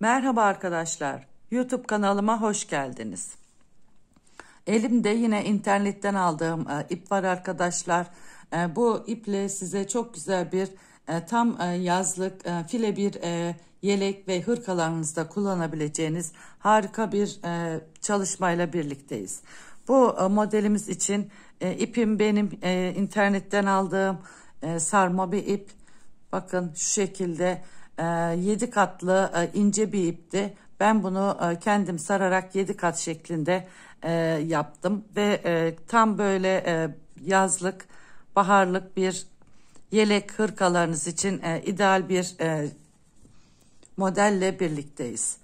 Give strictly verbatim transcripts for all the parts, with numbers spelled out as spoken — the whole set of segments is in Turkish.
Merhaba arkadaşlar, YouTube kanalıma hoş geldiniz. Elimde yine internetten aldığım e, ip var arkadaşlar. E, bu iple size çok güzel bir e, tam e, yazlık e, file bir e, yelek ve hırkalarınızda kullanabileceğiniz harika bir e, çalışmayla birlikteyiz. Bu e, modelimiz için e, ipim benim e, internetten aldığım e, sarma bir ip. Bakın şu şekilde yedi katlı ince bir ipti. Ben bunu kendim sararak yedi kat şeklinde yaptım ve tam böyle yazlık, baharlık bir yelek hırkalarınız için ideal bir modelle birlikteyiz.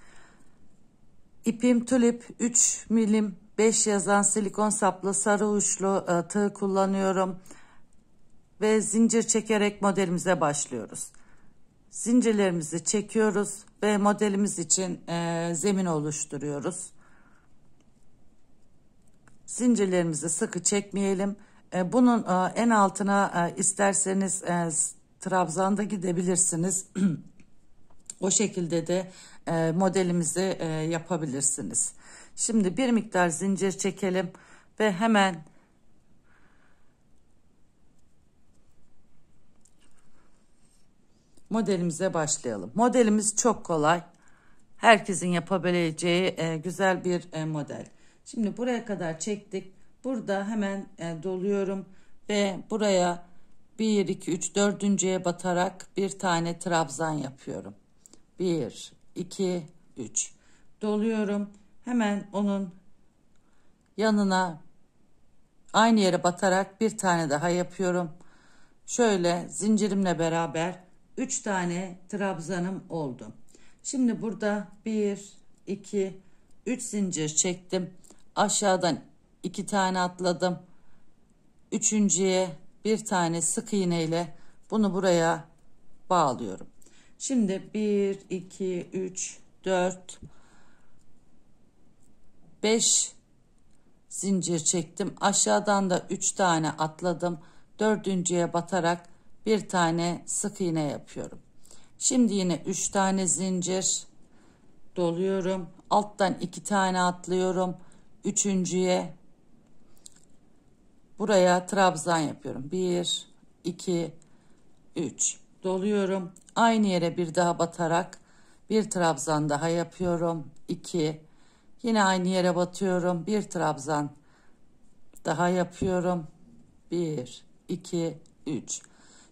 İpim tulip, üç milim beş yazan silikon saplı sarı uçlu tığ kullanıyorum ve zincir çekerek modelimize başlıyoruz. Zincirlerimizi çekiyoruz ve modelimiz için e, zemin oluşturuyoruz. Zincirlerimizi sıkı çekmeyelim. E, bunun e, en altına e, isterseniz e, trabzanda gidebilirsiniz. O şekilde de e, modelimizi e, yapabilirsiniz. Şimdi bir miktar zincir çekelim ve hemen modelimize başlayalım. Modelimiz çok kolay. Herkesin yapabileceği e, güzel bir e, model. Şimdi buraya kadar çektik. Burada hemen e, doluyorum ve buraya bir, iki, üç, dördüncüye batarak bir tane trabzan yapıyorum. bir, iki, üç. Doluyorum. Hemen onun yanına aynı yere batarak bir tane daha yapıyorum. Şöyle zincirimle beraber üç tane trabzanım oldu. Şimdi burada bir, iki, üç zincir çektim. Aşağıdan iki tane atladım. Üçüncüye bir tane sık iğne ile bunu buraya bağlıyorum. Şimdi bir, iki, üç, dört, beş zincir çektim. Aşağıdan da üç tane atladım. Dördüncüye batarak bir tane sık iğne yapıyorum. Şimdi yine üç tane zincir doluyorum. Alttan iki tane atlıyorum. Üçüncüye buraya trabzan yapıyorum. bir, iki, üç doluyorum. Aynı yere bir daha batarak bir trabzan daha yapıyorum. iki. Yine aynı yere batıyorum. Bir trabzan daha yapıyorum. bir, iki, üç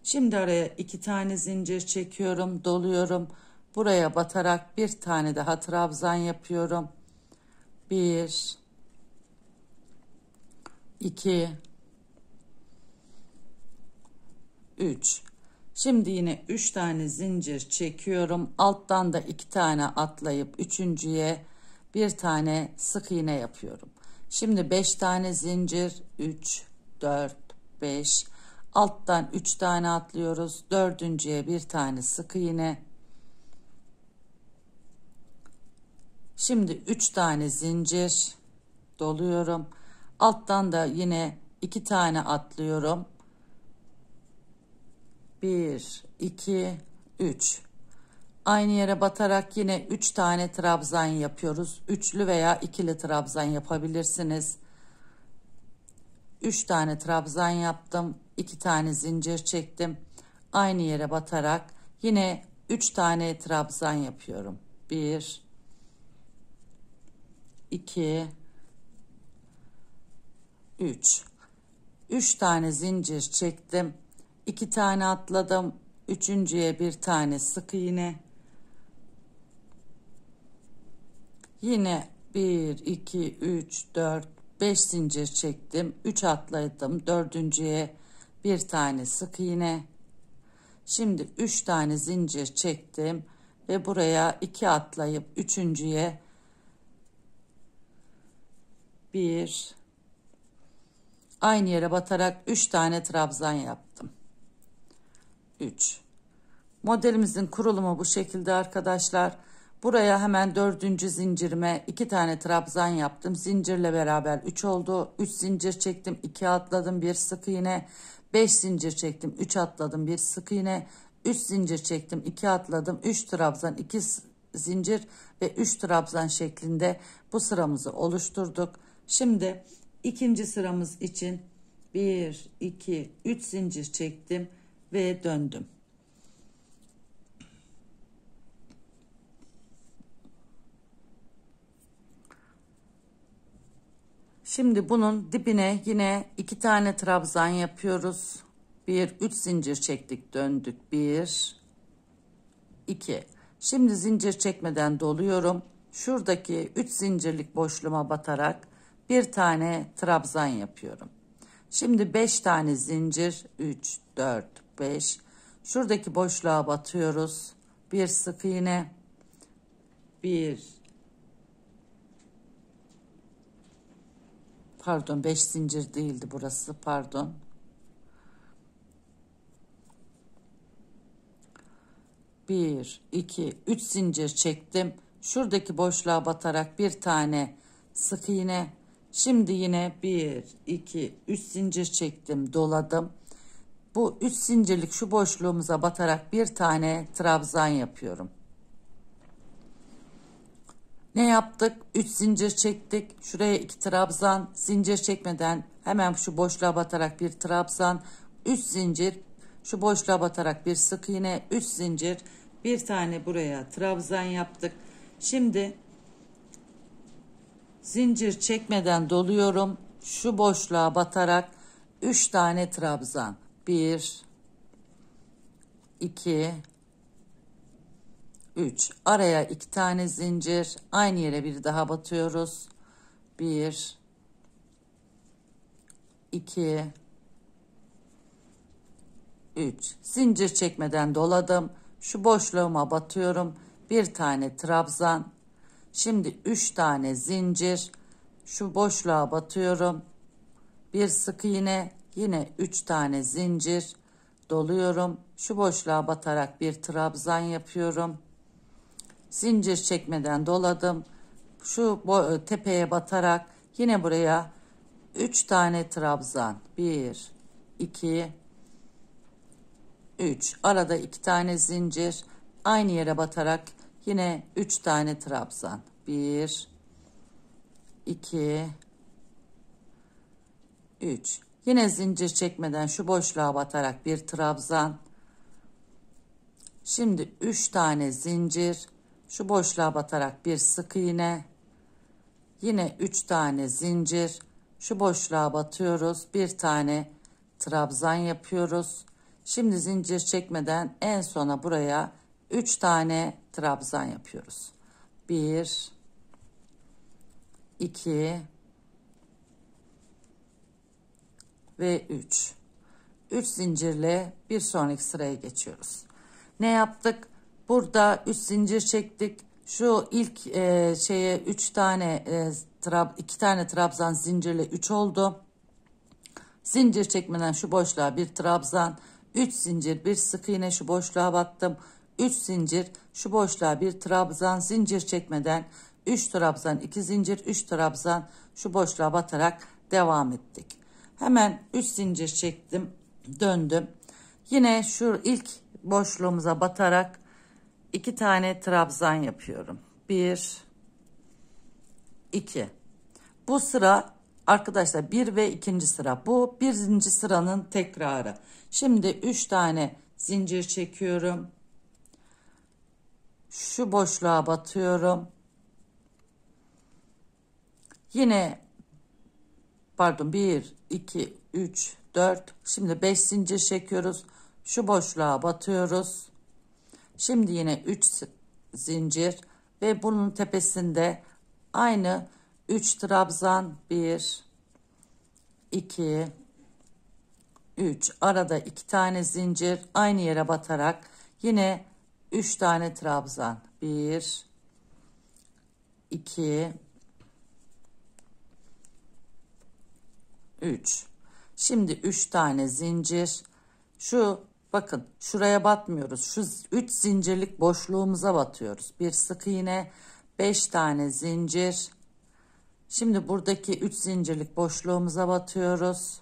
Şimdi araya iki tane zincir çekiyorum, doluyorum. Buraya batarak bir tane daha trabzan yapıyorum. bir, iki, üç Şimdi yine üç tane zincir çekiyorum. Alttan da iki tane atlayıp üçüncüye bir tane sık iğne yapıyorum. Şimdi beş tane zincir, üç, dört, beş alttan üç tane atlıyoruz. Dördüncüye bir tane sık iğne. Şimdi üç tane zincir doluyorum. Alttan da yine iki tane atlıyorum. bir, iki, üç Aynı yere batarak yine üç tane trabzan yapıyoruz. Üçlü veya ikili trabzan yapabilirsiniz. üç tane trabzan yaptım. iki tane zincir çektim. Aynı yere batarak yine üç tane trabzan yapıyorum. bir, iki, üç üç tane zincir çektim. iki tane atladım. Üçüncüye bir tane sık iğne. Yine bir, iki, üç, dört, beş zincir çektim. üç atladım. Dördüncüye bir tane sık iğne. Şimdi üç tane zincir çektim ve buraya iki atlayıp üçüncüye bir aynı yere batarak üç tane trabzan yaptım. üç Modelimizin kurulumu bu şekilde arkadaşlar. Buraya hemen dördüncü zincirime iki tane trabzan yaptım. Zincirle beraber üç oldu. üç zincir çektim. iki atladım. bir sık iğne. beş zincir çektim. üç atladım. bir sık iğne. üç zincir çektim. iki atladım. üç trabzan. iki zincir ve üç trabzan şeklinde bu sıramızı oluşturduk. Şimdi ikinci sıramız için bir, iki, üç zincir çektim ve döndüm. Şimdi bunun dibine yine iki tane trabzan yapıyoruz. bir, üç zincir çektik, döndük. bir, iki. Şimdi zincir çekmeden doluyorum. Şuradaki üç zincirlik boşluğuma batarak bir tane trabzan yapıyorum. Şimdi beş tane zincir, üç, dört, beş. Şuradaki boşluğa batıyoruz. bir sık iğne. bir Pardon, beş zincir değildi burası, pardon. bir, iki, üç zincir çektim. Şuradaki boşluğa batarak bir tane sık iğne. Şimdi yine bir, iki, üç zincir çektim, doladım. Bu üç zincirlik şu boşluğumuza batarak bir tane trabzan yapıyorum. Ne yaptık? üç zincir çektik. Şuraya iki trabzan, zincir çekmeden hemen şu boşluğa batarak bir trabzan, üç zincir, şu boşluğa batarak bir sık iğne, üç zincir, bir tane buraya trabzan yaptık. Şimdi zincir çekmeden doluyorum. Şu boşluğa batarak üç tane trabzan. bir, iki, üç. Araya iki tane zincir, aynı yere bir daha batıyoruz. Bir, iki, üç. Zincir çekmeden doladım. Şu boşluğuma batıyorum. Bir tane trabzan. Şimdi üç tane zincir. Şu boşluğa batıyorum. Bir sık iğne. Yine üç tane zincir. Doluyorum. Şu boşluğa batarak bir trabzan yapıyorum. Zincir çekmeden doladım. Şu tepeye batarak yine buraya üç tane trabzan. bir, iki, üç. Arada iki tane zincir. Aynı yere batarak yine üç tane trabzan. bir, iki, üç. Yine zincir çekmeden şu boşluğa batarak bir trabzan. Şimdi üç tane zincir. Şu boşluğa batarak bir sık iğne. Yine üç tane zincir. Şu boşluğa batıyoruz. Bir tane trabzan yapıyoruz. Şimdi zincir çekmeden en sona buraya üç tane trabzan yapıyoruz. bir, iki ve üç. üç zincirle bir sonraki sıraya geçiyoruz. Ne yaptık? Burada üç zincir çektik. Şu ilk e, şeye üç tane e, trab iki tane trabzan zincirle üç oldu. Zincir çekmeden şu boşluğa bir trabzan, üç zincir, bir sık iğne, şu boşluğa battım. üç zincir, şu boşluğa bir trabzan, zincir çekmeden üç trabzan, iki zincir, üç trabzan, şu boşluğa batarak devam ettik. Hemen üç zincir çektim, döndüm. Yine şu ilk boşluğumuza batarak iki tane trabzan yapıyorum. bir, iki. Bu sıra arkadaşlar bir ve ikinci sıra. Bu birinci sıranın tekrarı. Şimdi üç tane zincir çekiyorum. Şu boşluğa batıyorum. Yine pardon bir, iki, üç, dört. Şimdi beş zincir çekiyoruz. Şu boşluğa batıyoruz. Şimdi yine üç zincir ve bunun tepesinde aynı üç trabzan. Bir, iki, üç. Arada iki tane zincir, aynı yere batarak yine üç tane trabzan. Bir, iki, üç. Şimdi üç tane zincir. Şu bakın, şuraya batmıyoruz. Şu üç zincirlik boşluğumuza batıyoruz. Bir sık iğne, beş tane zincir. Şimdi buradaki üç zincirlik boşluğumuza batıyoruz.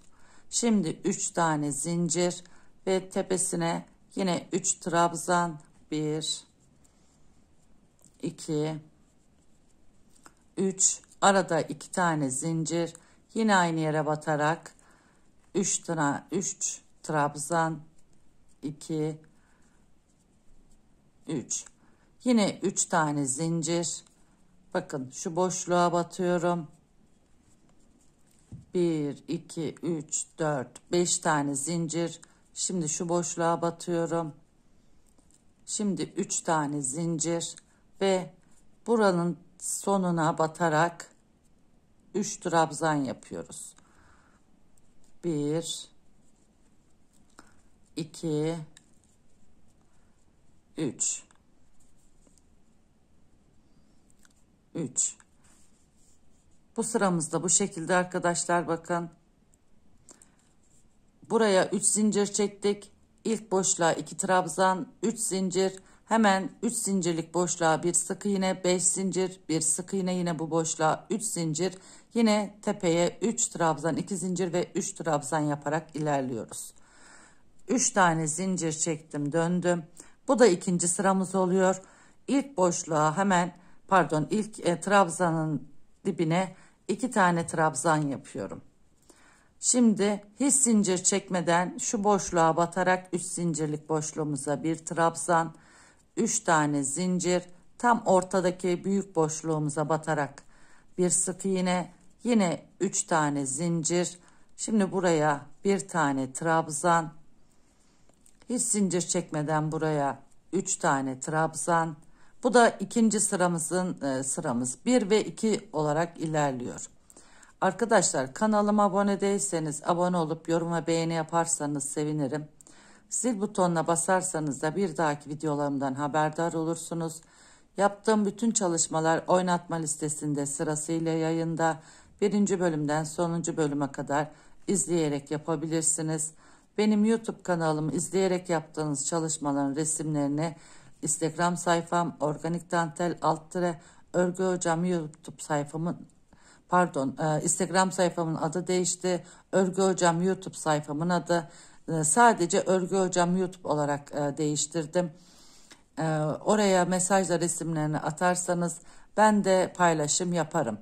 Şimdi üç tane zincir ve tepesine yine üç trabzan. 1 iki, üç, arada iki tane zincir, yine aynı yere batarak üç, üç trabzan, iki, üç, yine üç tane zincir, bakın şu boşluğa batıyorum, bir, iki, üç, dört, beş tane zincir, şimdi şu boşluğa batıyorum, şimdi üç tane zincir ve buranın sonuna batarak üç trabzan yapıyoruz. bir, iki, üç, üç. Bu sıramızda bu şekilde arkadaşlar, bakın. Buraya üç zincir çektik. İlk boşluğa iki trabzan, üç zincir. Hemen üç zincirlik boşluğa bir sık iğne, beş zincir, bir sık iğne, yine bu boşluğa üç zincir. Yine tepeye üç trabzan, iki zincir ve üç trabzan yaparak ilerliyoruz. üç tane zincir çektim, döndüm. Bu da ikinci sıramız oluyor. İlk boşluğa hemen, pardon, ilk e, trabzanın dibine iki tane trabzan yapıyorum. Şimdi hiç zincir çekmeden şu boşluğa batarak üç zincirlik boşluğumuza bir trabzan, üç tane zincir, tam ortadaki büyük boşluğumuza batarak bir sık iğne, yine üç tane zincir. Şimdi buraya bir tane trabzan, hiç zincir çekmeden buraya üç tane trabzan. Bu da ikinci sıramızın e, sıramız bir ve iki olarak ilerliyor. Arkadaşlar, kanalıma abone değilseniz abone olup yorum ve beğeni yaparsanız sevinirim. Zil butonuna basarsanız da bir dahaki videolarımdan haberdar olursunuz. Yaptığım bütün çalışmalar oynatma listesinde sırasıyla yayında. Birinci bölümden sonuncu bölüme kadar izleyerek yapabilirsiniz. Benim YouTube kanalımı izleyerek yaptığınız çalışmaların resimlerini Instagram sayfam Organik Dantel Altıre Örgü Hocam YouTube sayfamın pardon Instagram sayfamın adı değişti. Örgü Hocam YouTube sayfamın adı sadece Örgü Hocam YouTube olarak değiştirdim. Oraya mesajla resimlerini atarsanız ben de paylaşım yaparım.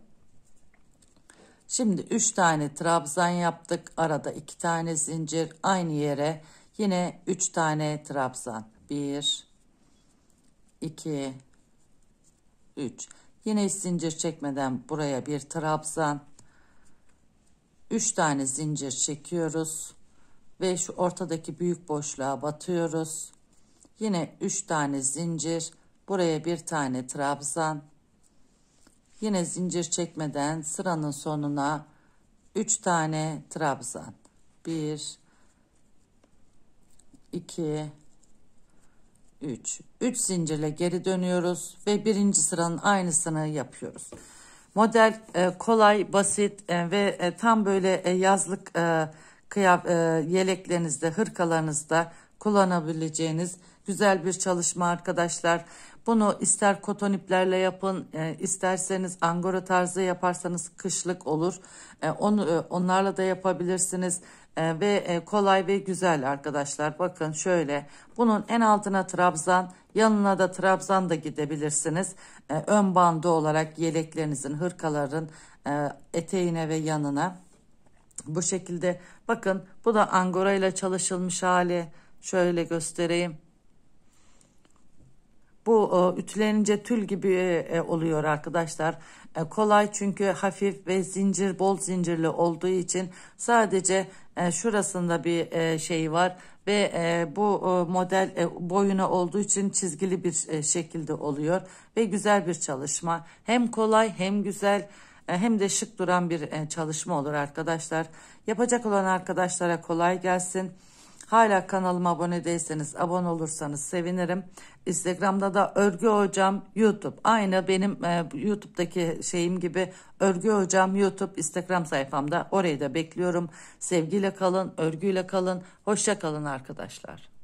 Şimdi üç tane trabzan yaptık. Arada iki tane zincir, aynı yere yine üç tane trabzan. bir, iki, üç. Yine hiç zincir çekmeden buraya bir trabzan. üç tane zincir çekiyoruz. Ve şu ortadaki büyük boşluğa batıyoruz. Yine üç tane zincir. Buraya bir tane trabzan. Yine zincir çekmeden sıranın sonuna üç tane trabzan. bir, iki, üç. üç zincirle geri dönüyoruz ve birinci sıranın aynısını yapıyoruz. Model e, kolay, basit e, ve e, tam böyle e, yazlık e, kıyaf e, yeleklerinizde, hırkalarınızda kullanabileceğiniz güzel bir çalışma arkadaşlar. Bunu ister koton iplerle yapın, e, isterseniz angora tarzı yaparsanız kışlık olur. E, onu e, onlarla da yapabilirsiniz. E, ve e, kolay ve güzel arkadaşlar. Bakın şöyle, bunun en altına trabzan, yanına da trabzan da gidebilirsiniz. E, ön bandı olarak yeleklerinizin, hırkaların e, eteğine ve yanına. Bu şekilde bakın, bu da angora ile çalışılmış hali. Şöyle göstereyim. Bu ütülenince tül gibi oluyor arkadaşlar. Kolay çünkü hafif ve zincir, bol zincirli olduğu için sadece şurasında bir şey var ve bu model boyuna olduğu için çizgili bir şekilde oluyor ve güzel bir çalışma. Hem kolay hem güzel hem de şık duran bir çalışma olur arkadaşlar. Yapacak olan arkadaşlara kolay gelsin. Hala kanalıma abone değilseniz abone olursanız sevinirim. Instagram'da da Örgü Hocam YouTube. Aynı benim e, YouTube'daki şeyim gibi Örgü Hocam YouTube Instagram sayfamda. Orayı da bekliyorum. Sevgiyle kalın, örgüyle kalın. Hoşça kalın arkadaşlar.